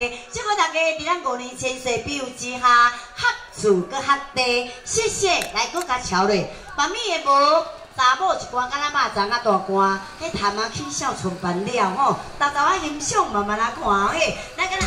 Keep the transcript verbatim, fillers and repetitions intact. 祝福大家在咱五年千岁庇佑之下，合厝搁合地。谢谢，来搁加超嘞。万米的无，查某一罐敢若肉粽啊大罐，迄谈啊起笑，存办了吼。大家啊欣赏慢慢来看嘿，咱敢若。